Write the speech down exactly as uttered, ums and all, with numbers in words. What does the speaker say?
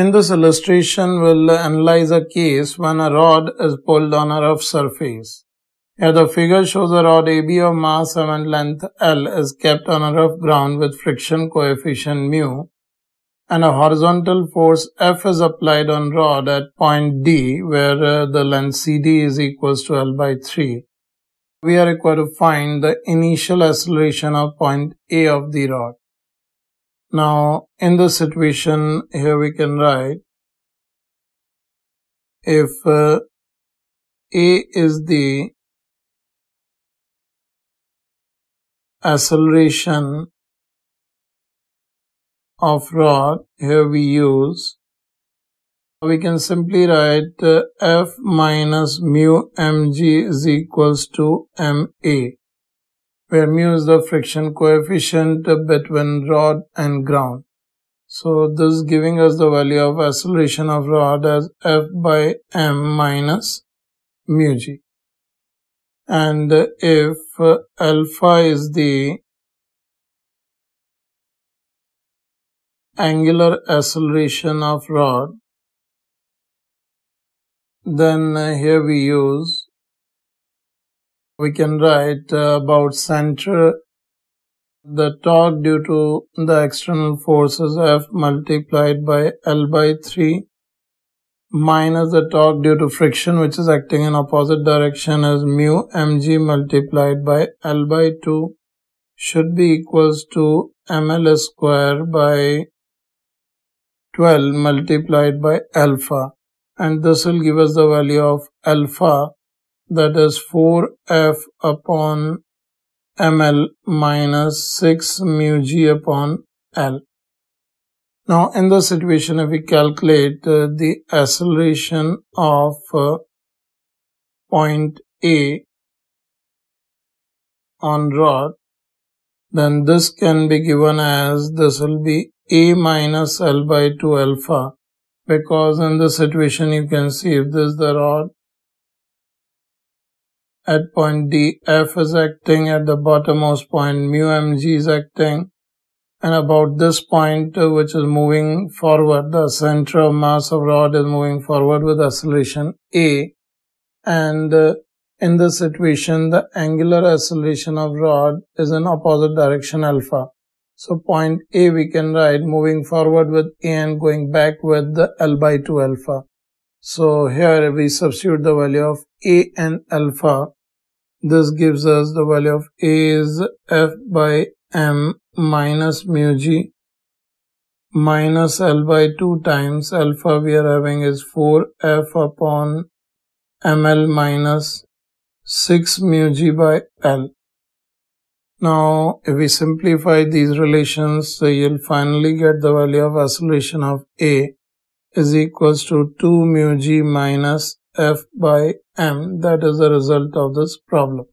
In this illustration, we'll analyze a case when a rod is pulled on a rough surface. Here the figure shows a rod A B of mass m and length L is kept on a rough ground with friction coefficient mu, and a horizontal force F is applied on rod at point D, where the length C D is equals to L by three. We are required to find the initial acceleration of point A of the rod. Now, in this situation, here we can write, if uh, A is the acceleration of rod, here we use, we can simply write uh, F minus mu mg is equals to ma, where mu is the friction coefficient between rod and ground. So this is giving us the value of acceleration of rod as F by m minus mu g. And if alpha is the angular acceleration of rod, then here we use, we can write uh, about center, the torque due to the external forces F multiplied by L by three minus the torque due to friction which is acting in opposite direction as mu mg multiplied by L by two should be equals to ml square by twelve multiplied by alpha, and this will give us the value of alpha, that is four F upon ml minus six mu g upon L. Now in this situation, if we calculate uh, the acceleration of uh, point A on rod, then this can be given as, this will be A minus L by two alpha, because in this situation you can see if this is the rod at point D, F is acting, at the bottommost point mu mg is acting, and about this point uh, which is moving forward, the center of mass of rod is moving forward with acceleration A, and uh, in this situation the angular acceleration of rod is in opposite direction alpha. So point A we can write moving forward with A and going back with the L by two alpha. So here we substitute the value of A and alpha. This gives us the value of A is F by m minus mu g minus L by two times alpha we are having is four F upon ml minus six mu g by L. Now if we simplify these relations, so you'll finally get the value of acceleration of A is equals to two mu g minus F by m. That is the result of this problem.